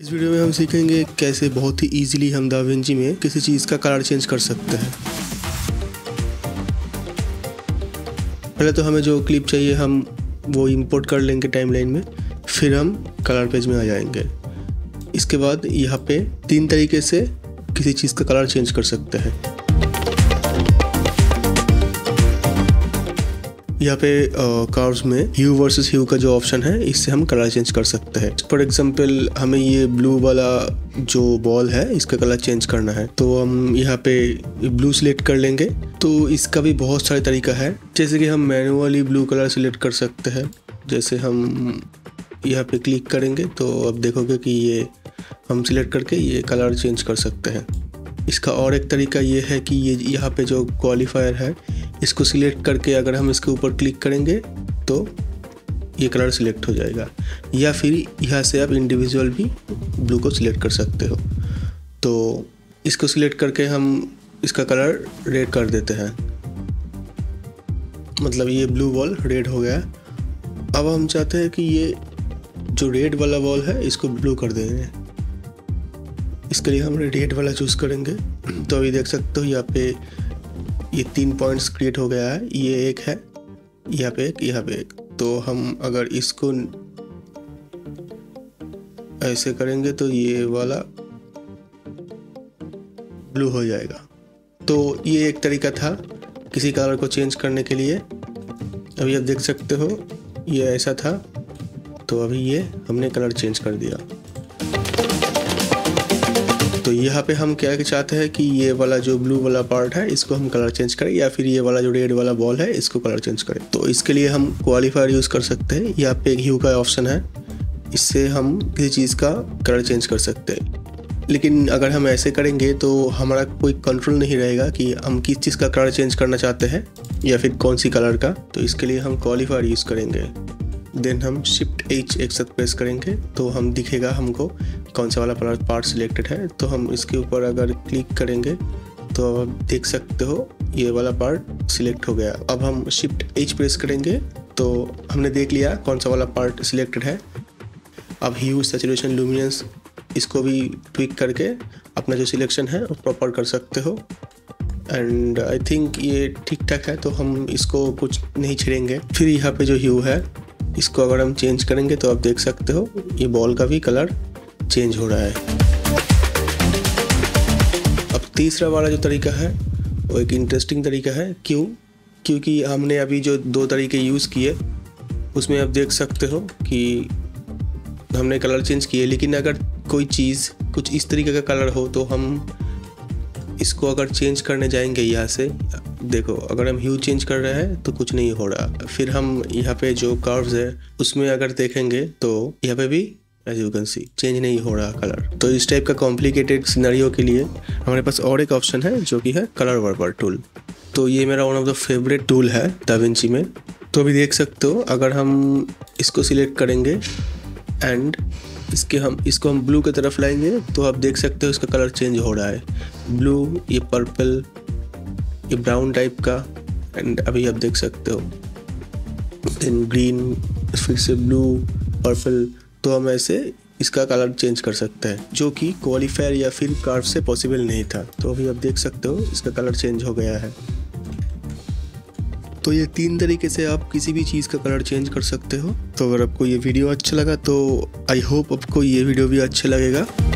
इस वीडियो में हम सीखेंगे कैसे बहुत ही ईजिली हम दाविंची में किसी चीज़ का कलर चेंज कर सकते हैं। पहले तो हमें जो क्लिप चाहिए हम वो इंपोर्ट कर लेंगे टाइमलाइन में, फिर हम कलर पेज में आ जाएंगे। इसके बाद यहाँ पे 3 तरीके से किसी चीज़ का कलर चेंज कर सकते हैं। यहाँ पे कार्व्स में ह्यू वर्सेस ह्यू का जो ऑप्शन है इससे हम कलर चेंज कर सकते हैं। फॉर एग्जांपल हमें ये ब्लू वाला जो बॉल है इसका कलर चेंज करना है, तो हम यहाँ पे ब्लू सिलेक्ट कर लेंगे। तो इसका भी बहुत सारे तरीका है, जैसे कि हम मैनुअली ब्लू कलर सिलेक्ट कर सकते हैं। जैसे हम यहाँ पे क्लिक करेंगे तो अब देखोगे कि ये हम सिलेक्ट करके ये कलर चेंज कर सकते हैं। इसका और एक तरीका ये है कि ये यहाँ पे जो क्वालिफायर है इसको सिलेक्ट करके अगर हम इसके ऊपर क्लिक करेंगे तो ये कलर सिलेक्ट हो जाएगा, या फिर यहाँ से आप इंडिविजुअल भी ब्लू को सिलेक्ट कर सकते हो। तो इसको सिलेक्ट करके हम इसका कलर रेड कर देते हैं, मतलब ये ब्लू बॉल रेड हो गया। अब हम चाहते हैं कि ये जो रेड वाला बॉल है इसको ब्लू कर देंगे। इसके लिए हम रेड वाला चूज़ करेंगे। तो अभी देख सकते हो यहाँ पे ये 3 पॉइंट्स क्रिएट हो गया है, ये एक है, यहाँ पे एक, यहाँ पे एक। तो हम अगर इसको ऐसे करेंगे तो ये वाला ब्लू हो जाएगा। तो ये एक तरीका था किसी कलर को चेंज करने के लिए। अभी आप देख सकते हो ये ऐसा था, तो अभी ये हमने कलर चेंज कर दिया। तो यहाँ पे हम क्या चाहते हैं कि ये वाला जो ब्लू वाला पार्ट है इसको हम कलर चेंज करें, या फिर ये वाला जो रेड वाला बॉल है इसको कलर चेंज करें। तो इसके लिए हम क्वालिफायर यूज़ कर सकते हैं। यहाँ पे एक ह्यू का ऑप्शन है, इससे हम किसी चीज़ का कलर चेंज कर सकते हैं। लेकिन अगर हम ऐसे करेंगे तो हमारा कोई कंट्रोल नहीं रहेगा कि हम किस चीज़ का कलर चेंज करना चाहते हैं या फिर कौन सी कलर का। तो इसके लिए हम क्वालिफायर यूज़ करेंगे, देन हम शिफ्ट H एक साथ प्रेस करेंगे तो हम दिखेगा हमको कौन सा वाला पार्ट सिलेक्टेड है। तो हम इसके ऊपर अगर क्लिक करेंगे तो आप देख सकते हो ये वाला पार्ट सिलेक्ट हो गया। अब हम शिफ्ट H प्रेस करेंगे तो हमने देख लिया कौन सा वाला पार्ट सिलेक्टेड है। अब ह्यू, सैचुरेशन, ल्यूमिनेंस इसको भी ट्विक करके अपना जो सिलेक्शन है वो प्रॉपर कर सकते हो। एंड आई थिंक ये ठीक ठाक है, तो हम इसको कुछ नहीं छेड़ेंगे। फिर यहाँ पे जो ह्यू है इसको अगर हम चेंज करेंगे तो आप देख सकते हो ये बॉल का भी कलर चेंज हो रहा है। अब तीसरा वाला जो तरीका है वो एक इंटरेस्टिंग तरीका है। क्योंकि हमने अभी जो 2 तरीके यूज़ किए उसमें आप देख सकते हो कि हमने कलर चेंज किए, लेकिन अगर कोई चीज़ कुछ इस तरीके का कलर हो तो हम इसको अगर चेंज करने जाएंगे यहाँ से, देखो अगर हम ह्यू चेंज कर रहे हैं तो कुछ नहीं हो रहा। फिर हम यहाँ पे जो कर्व्स है उसमें अगर देखेंगे तो यहाँ पे भी as you can see change नहीं हो रहा कलर। तो इस टाइप का कॉम्प्लिकेटेड सिनेरियो के लिए हमारे पास और एक ऑप्शन है जो कि है कलर वर्पर टूल। तो ये मेरा one of the favourite tool है दाविंची में। तो अभी देख सकते हो अगर हम इसको सिलेक्ट करेंगे एंड इसको हम ब्लू की तरफ लाएंगे तो आप देख सकते हो इसका कलर चेंज हो रहा है, ब्लू, ये पर्पल, ये ब्राउन टाइप का, एंड अभी आप देख सकते हो देन ग्रीन, फिर से ब्लू, पर्पल। तो हम ऐसे इसका कलर चेंज कर सकते हैं जो कि क्वालिफायर या फिर कार्व से पॉसिबल नहीं था। तो अभी आप देख सकते हो इसका कलर चेंज हो गया है। तो ये 3 तरीके से आप किसी भी चीज़ का कलर चेंज कर सकते हो। तो अगर आपको ये वीडियो अच्छा लगा तो आई होप आपको ये वीडियो भी अच्छा लगेगा।